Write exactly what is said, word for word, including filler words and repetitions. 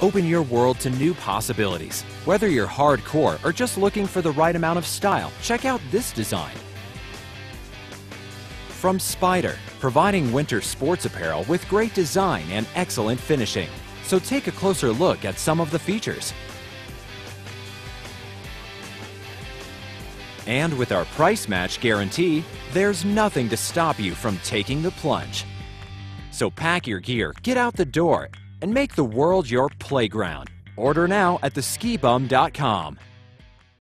Open your world to new possibilities. Whether you're hardcore or just looking for the right amount of style, check out this design. From Spyder, providing winter sports apparel with great design and excellent finishing. So take a closer look at some of the features. And with our price match guarantee, there's nothing to stop you from taking the plunge. So pack your gear, get out the door, and make the world your playground. Order now at the ski bum dot com.